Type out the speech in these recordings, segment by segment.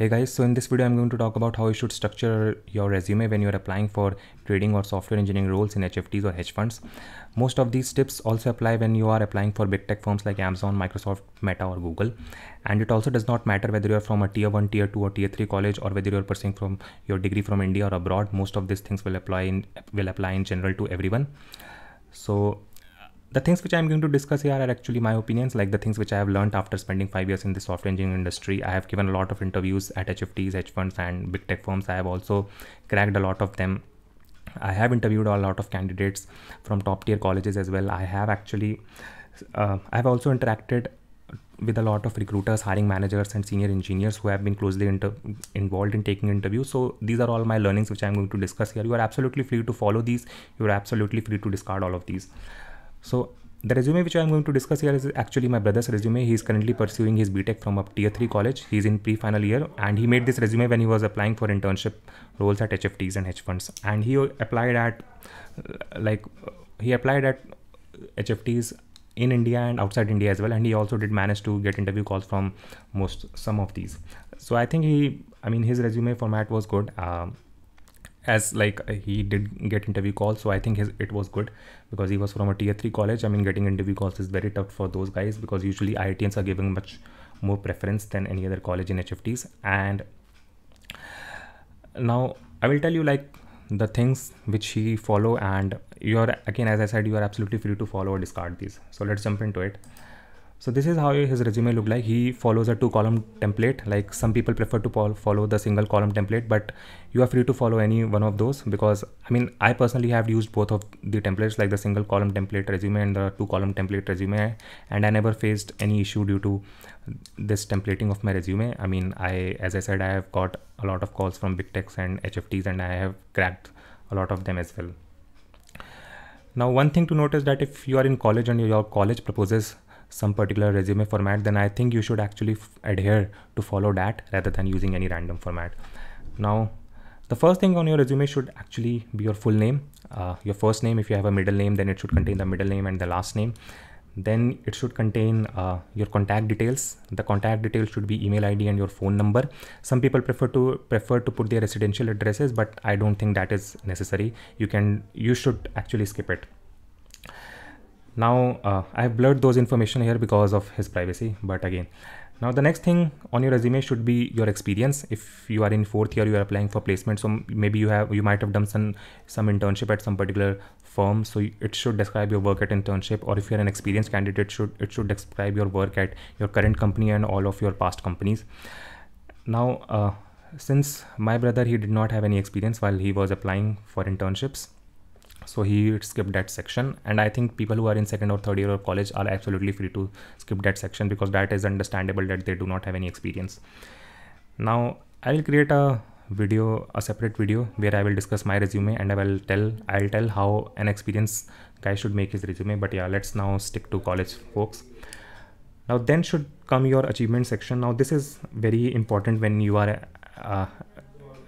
Hey guys, so in this video I'm going to talk about how you should structure your resume when you're applying for trading or software engineering roles in HFTs or hedge funds. Most of these tips also apply when you are applying for big tech firms like Amazon, Microsoft, Meta or Google. And it also does not matter whether you're from a tier 1, tier 2 or tier 3 college or whether you're pursuing from your degree from India or abroad. Most of these things will apply in general to everyone. So the things which I'm going to discuss here are actually my opinions, like the things which I have learned after spending 5 years in the software engineering industry. I have given a lot of interviews at HFTs, hedge funds and big tech firms. I have also cracked a lot of them. I have interviewed a lot of candidates from top tier colleges as well. I have actually, I've also interacted with a lot of recruiters, hiring managers and senior engineers who have been closely involved in taking interviews. So these are all my learnings which I'm going to discuss here. You are absolutely free to follow these. You are absolutely free to discard all of these. So the resume which I'm going to discuss here is actually my brother's resume. He is currently pursuing his BTech from a tier 3 college. He's in pre-final year and he made this resume when he was applying for internship roles at HFTs and hedge funds. And he applied at HFTs in India and outside India as well. And he also did manage to get interview calls from some of these. So I think his resume format was good. He did get interview calls, so I think it was good because he was from a tier 3 college. I mean, getting interview calls is very tough for those guys because usually IITs are giving much more preference than any other college in HFTs. And now I will tell you like the things which he follow, and as I said, you are absolutely free to follow or discard these. So let's jump into it. So this is how his resume looked like. He follows a two-column template. Like some people prefer to follow the single-column template, but you are free to follow any one of those because I personally have used both of the templates, like the single-column template resume and the two-column template resume, and I never faced any issue due to this templating of my resume. As I said, I have got a lot of calls from big techs and HFTs, and I have cracked a lot of them as well. Now, one thing to notice that if you are in college and your college proposes some particular resume format, then I think you should actually adhere to follow that rather than using any random format. Now, the first thing on your resume should actually be your full name, your first name. If you have a middle name, then it should contain the middle name and the last name. Then it should contain your contact details. The contact details should be email ID and your phone number. Some people prefer to put their residential addresses, but I don't think that is necessary. You should actually skip it. Now, I've blurred those information here because of his privacy, but again. Now, the next thing on your resume should be your experience. If you are in 4th year, you are applying for placement, so maybe you might have done some internship at some particular firm, so it should describe your work at internship. Or if you're an experienced candidate, it should describe your work at your current company and all of your past companies. Now, since my brother, he did not have any experience while he was applying for internships, so he skipped that section, and I think people who are in 2nd or 3rd year of college are absolutely free to skip that section because that is understandable that they do not have any experience. Now I will create a separate video where I will discuss my resume and I'll tell how an experienced guy should make his resume. But yeah, let's now stick to college folks. Now then should come your achievement section. Now this is very important when you are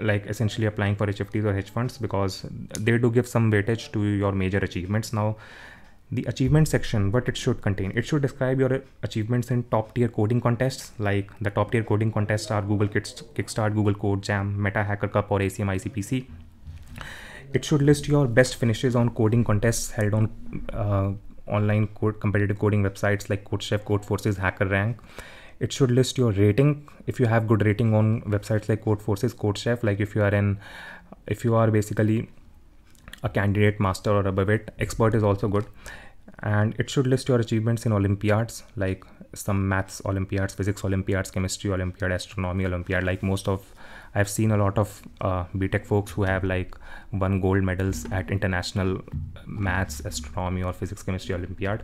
essentially applying for HFTs or hedge funds because they do give some weightage to your major achievements. Now the achievement section, what it should contain, it should describe your achievements in top tier coding contests. Like the top tier coding contests are Google Kickstart, Google Code Jam, Meta Hacker Cup or ACM ICPC. It should list your best finishes on coding contests held on online competitive coding websites like CodeChef, Codeforces, HackerRank. It should list your rating if you have good rating on websites like Codeforces, CodeChef. Like if you are basically a candidate, master or above it, expert is also good. And it should list your achievements in Olympiads, like some maths Olympiads, physics Olympiads, chemistry Olympiad, astronomy Olympiad. Like I've seen a lot of BTech folks who have like won gold medals at international maths, astronomy or physics, chemistry Olympiad.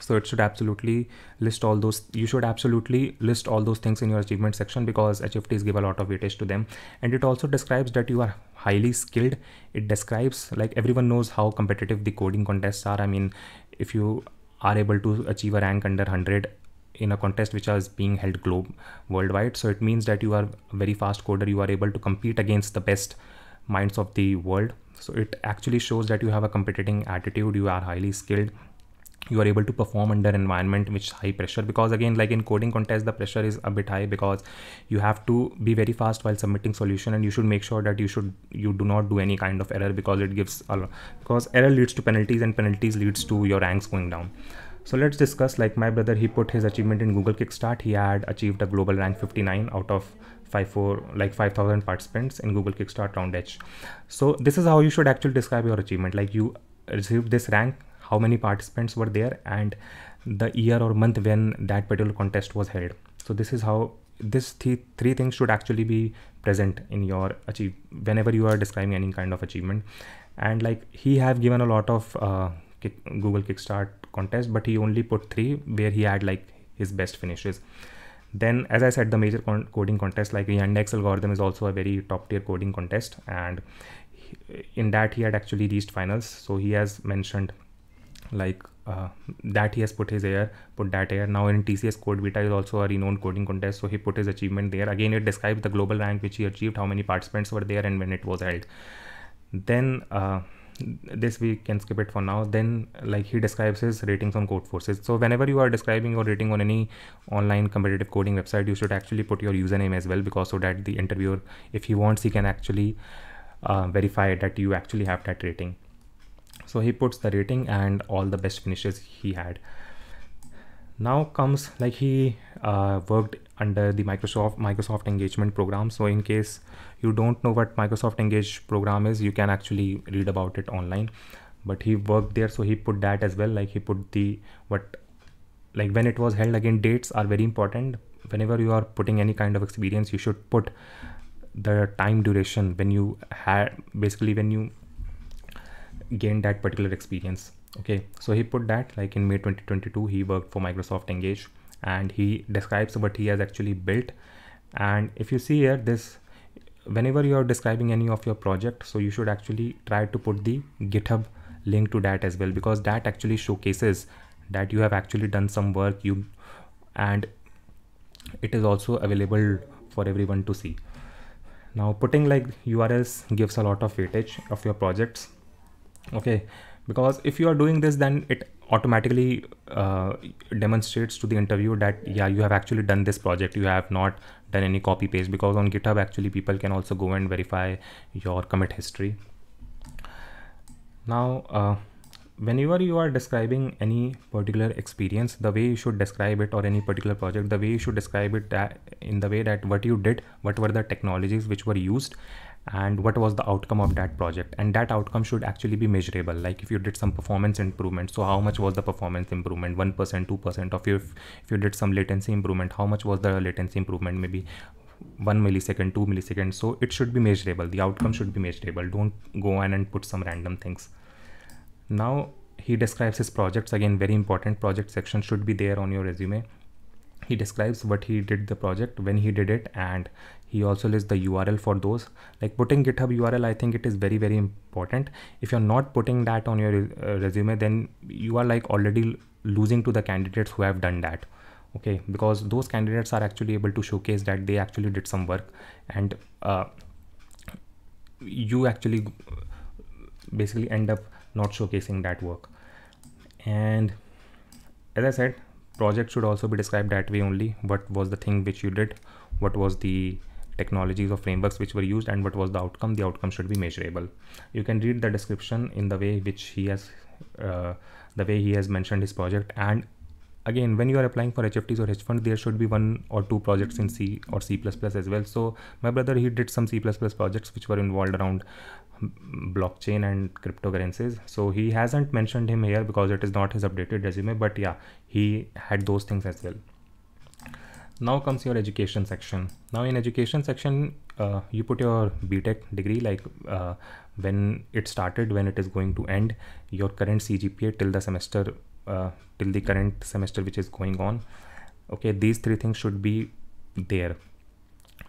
So it should absolutely list all those. You should absolutely list all those things in your achievement section because HFTs give a lot of weightage to them. And it also describes that you are highly skilled. It describes, like, everyone knows how competitive the coding contests are. I mean, if you are able to achieve a rank under 100 in a contest which is being held worldwide, so it means that you are a very fast coder. You are able to compete against the best minds of the world. So it actually shows that you have a competing attitude. You are highly skilled. you are able to perform under environment which is high pressure, because again, like in coding contest, the pressure is a bit high because you have to be very fast while submitting solution, and you should make sure that you do not do any kind of error, because it gives a lot, because error leads to penalties, and penalties leads to your ranks going down. So let's discuss, like my brother, he put his achievement in Google Kickstart. He had achieved a global rank 59 out of 5,000 participants in Google Kickstart round H. So this is how you should actually describe your achievement. Like, you received this rank, how many participants were there, and the year or month when that particular contest was held. So this is how this three things should actually be present in your whenever you are describing any kind of achievement. And like, he have given a lot of Google Kickstart contest, but he only put 3 where he had like his best finishes. Then, as I said, the major coding contest, like the Yandex algorithm is also a very top tier coding contest, and in that he had actually reached finals. So he has mentioned like that he has put that here. Now in TCS CodeVita is also a renowned coding contest, so he put his achievement there. Again, it describes the global rank which he achieved, how many participants were there, and when it was held. Then this we can skip it for now. Then like, he describes his ratings on Codeforces. So whenever you are describing your rating on any online competitive coding website, you should actually put your username as well, because so that the interviewer, if he wants, he can actually verify that you actually have that rating. So he puts the rating and all the best finishes he had. Now comes like, he worked under the Microsoft engagement program. So in case you don't know what Microsoft Engage program is, you can actually read about it online, but he worked there. So he put that as well. Like, he put the, what, like when it was held. Again, dates are very important. Whenever you are putting any kind of experience, you should put the time duration when you had, basically when you gained that particular experience. Okay, so he put that like in May 2022, he worked for Microsoft Engage, and he describes what he has actually built. And if you see here, this, whenever you are describing any of your project, so you should actually try to put the GitHub link to that as well, because that actually showcases that you have actually done some work, and it is also available for everyone to see. Now, putting like URLs gives a lot of weightage of your projects. Okay, because if you are doing this, then it automatically demonstrates to the interviewer that, yeah, you have actually done this project, you have not done any copy paste, because on GitHub actually people can also go and verify your commit history. Now whenever you are describing any particular experience, the way you should describe it, or any particular project, the way you should describe it, that in the way that what you did, what were the technologies which were used, and what was the outcome of that project. And that outcome should actually be measurable. Like, if you did some performance improvement, so how much was the performance improvement, 1%, 2%, of you, if you did some latency improvement, how much was the latency improvement, maybe 1 millisecond, 2 milliseconds. So it should be measurable. The outcome should be measurable. Don't go on and put some random things. Now he describes his projects. Again, very important, project section should be there on your resume. He describes what he did, the project, when he did it, and he also lists the URL for those. Like, putting GitHub URL, I think it is very, very important. If you're not putting that on your resume, then you are like already losing to the candidates who have done that. Okay, because those candidates are actually able to showcase that they actually did some work, and you actually basically end up not showcasing that work. And as I said, project should also be described that way only. What was the thing which you did? What was the technologies or frameworks which were used, and what was the outcome? The outcome should be measurable. You can read the description in the way which he has, mentioned his project. And again, when you are applying for HFTs or hedge funds, there should be 1 or 2 projects in C or C++ as well. So my brother, he did some C++ projects which were involved around blockchain and cryptocurrencies. So he hasn't mentioned him here because it is not his updated resume, but yeah, he had those things as well. Now comes your education section. Now in education section, you put your BTech degree, like when it started, when it is going to end, your current CGPA till the semester, till the current semester which is going on. Okay, these 3 things should be there.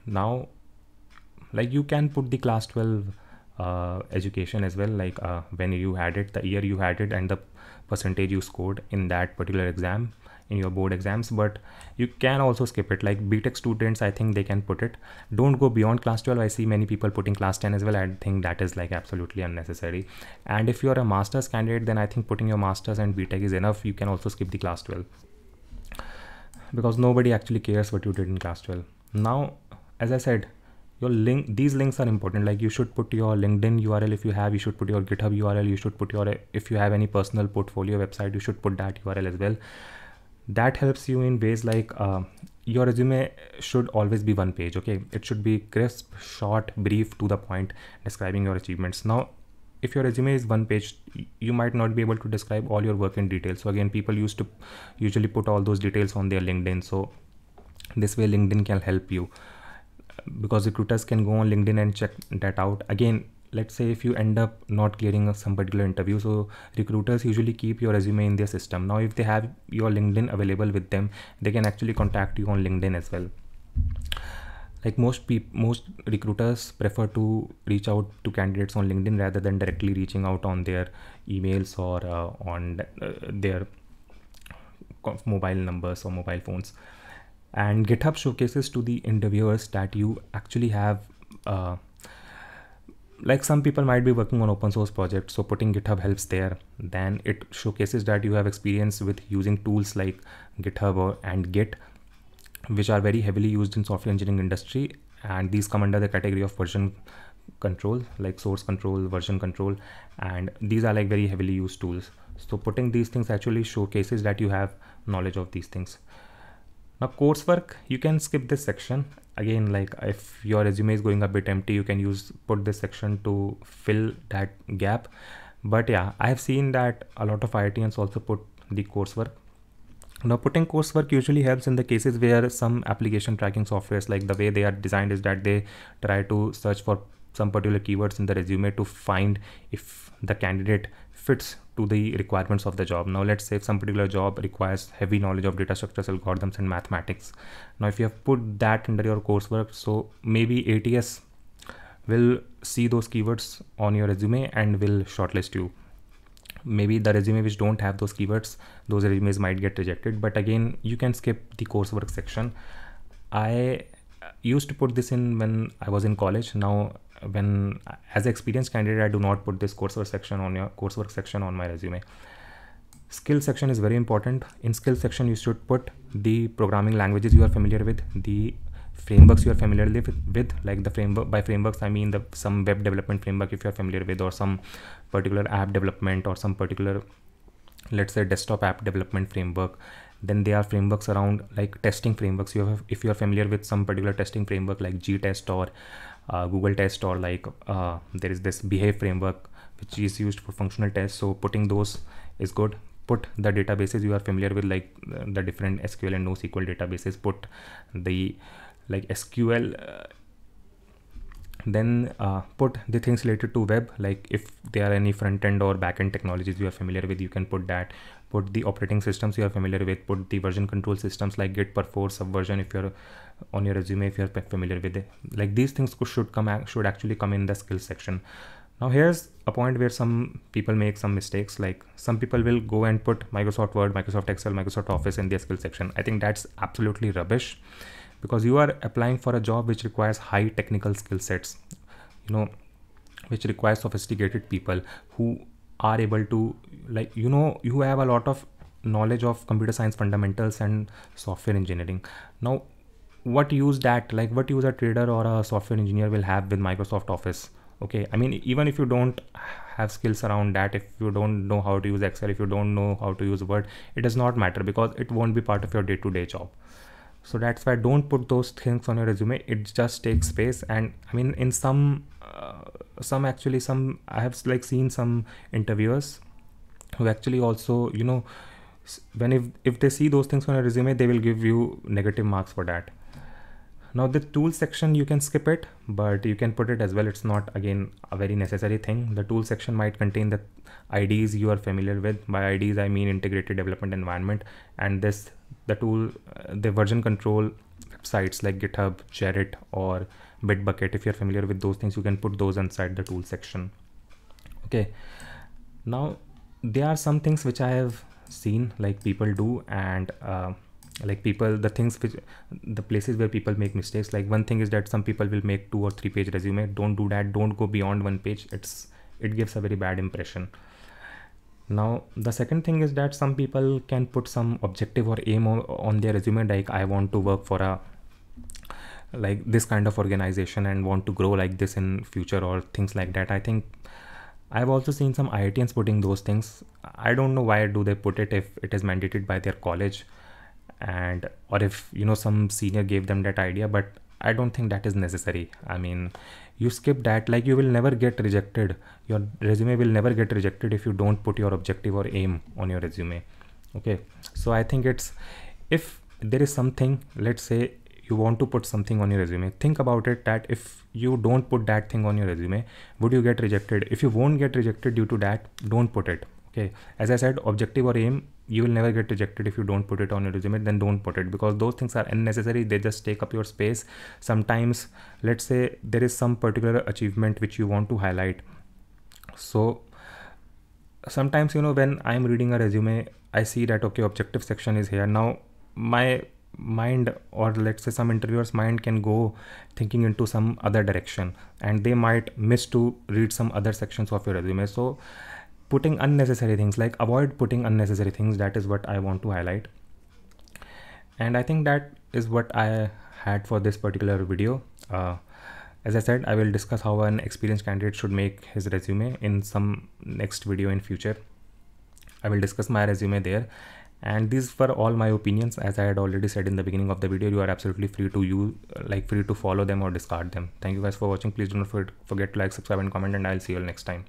Now, like, you can put the class 12 education as well, like when you had it, the year you had it, and the percentage you scored in that particular exam. in your board exams, but you can also skip it. Like BTech students, I think they can put it. Don't go beyond class 12. I see many people putting class 10 as well. I think that is like absolutely unnecessary. And if you're a master's candidate, then I think putting your master's and BTech is enough. You can also skip the class 12 because nobody actually cares what you did in class 12. Now, as I said, your link, these links are important. Like you should put your LinkedIn URL if you have, you should put your GitHub URL, you should put your, if you have any personal portfolio website, you should put that URL as well. That helps you in ways like your resume should always be one page. Okay, it should be crisp, short, brief, to the point, describing your achievements. Now, if your resume is one page, you might not be able to describe all your work in detail. So again, people used to usually put all those details on their LinkedIn. So this way LinkedIn can help you, because recruiters can go on LinkedIn and check that out. Again, let's say if you end up not clearing some particular interview, so recruiters usually keep your resume in their system. Now, if they have your LinkedIn available with them, they can actually contact you on LinkedIn as well. Like most recruiters prefer to reach out to candidates on LinkedIn rather than directly reaching out on their emails or on their mobile numbers or mobile phones. And GitHub showcases to the interviewers that you actually have, like some people might be working on open source projects, so putting GitHub helps there. Then it showcases that you have experience with using tools like GitHub and Git, which are very heavily used in software engineering industry. And these come under the category of version control, like source control, version control. And these are like very heavily used tools. So putting these things actually showcases that you have knowledge of these things. Now, coursework, you can skip this section. Again, like if your resume is going a bit empty, you can put this section to fill that gap. But yeah, I have seen that a lot of IITians also put the coursework. Now, putting coursework usually helps in the cases where some application tracking softwares, like the way they are designed is that they try to search for some particular keywords in the resume to find if the candidate fits to the requirements of the job. Now, let's say if some particular job requires heavy knowledge of data structures, algorithms, and mathematics. Now, if you have put that under your coursework, so maybe ATS will see those keywords on your resume and will shortlist you. Maybe the resume which don't have those keywords, those resumes might get rejected. But again, you can skip the coursework section. I used to put this in when I was in college. Now, when as an experienced candidate, I do not put this coursework section on my resume. Skill section is very important. In skill section, you should put the programming languages you are familiar with, the frameworks you are familiar with, like the framework, by frameworks I mean some web development framework if you are familiar with, or some particular app development, or some particular, let's say, desktop app development framework. Then there are frameworks around, like testing frameworks. You have, if you are familiar with some particular testing framework like GTest or Google test, or like there is this Behave framework which is used for functional tests. So putting those is good. Put the databases you are familiar with, like the different SQL and NoSQL databases. Put the like SQL. Then put the things related to web, like if there are any front end or back end technologies you are familiar with, you can put that. Put the operating systems you are familiar with. Put the version control systems like Git, Perforce, Subversion if you're on your resume, if you're familiar with it. Like these things should actually come in the skills section. Now, here's a point where some people make some mistakes. Like some people will go and put Microsoft Word, Microsoft Excel, Microsoft Office in their skills section. I think that's absolutely rubbish, because you are applying for a job which requires high technical skill sets, you know, which requires sophisticated people who are able to, like, you know, you have a lot of knowledge of computer science fundamentals and software engineering. Now, what use that, like what use a trader or a software engineer will have with Microsoft Office? Okay, I mean, even if you don't have skills around that, if you don't know how to use Excel, if you don't know how to use Word, it does not matter, because it won't be part of your day-to-day job. So that's why don't put those things on your resume. It just takes space. And I mean, in some I have like seen some interviewers who actually also, you know, when if they see those things on a resume, they will give you negative marks for that. Now, the tool section, you can skip it, but you can put it as well. It's not, again, a very necessary thing. The tool section might contain the IDs you are familiar with. By IDs, I mean integrated development environment. And this, the tool, the version control websites like GitHub, Gerrit, or Bitbucket. If you're familiar with those things, you can put those inside the tool section. Okay. Now, there are some things which I have seen, like people do, and like people, the things which, the places where people make mistakes. Like one thing is that some people will make 2 or 3 page resume. Don't do that. Don't go beyond 1 page. It gives a very bad impression. Now, the second thing is that some people can put some objective or aim on their resume, like I want to work for a like this kind of organization and want to grow like this in future, or things like that. I think I've also seen some IITians putting those things. I don't know why do they put it if it is mandated by their college, and or if, you know, some senior gave them that idea, but I don't think that is necessary. I mean, you skip that, like you will never get rejected. Your resume will never get rejected if you don't put your objective or aim on your resume. Okay, so I think it's, if there is something, let's say you want to put something on your resume, think about it that if you don't put that thing on your resume, would you get rejected? If you won't get rejected due to that, don't put it. Okay, as I said, objective or aim, you will never get rejected if you don't put it on your resume, then don't put it, because those things are unnecessary. They just take up your space. Sometimes, let's say there is some particular achievement which you want to highlight. So sometimes, you know, when I'm reading a resume, I see that, okay, objective section is here. Now my mind, or let's say some interviewer's mind, can go thinking into some other direction, and they might miss to read some other sections of your resume. So putting unnecessary things, like avoid putting unnecessary things. That is what I want to highlight. And I think that is what I had for this particular video. As I said, I will discuss how an experienced candidate should make his resume in some next video in future. I will discuss my resume there. And these were all my opinions. As I had already said in the beginning of the video, you are absolutely free to use, like free to follow them or discard them. Thank you guys for watching. Please do not forget to like, subscribe and comment, and I'll see you all next time.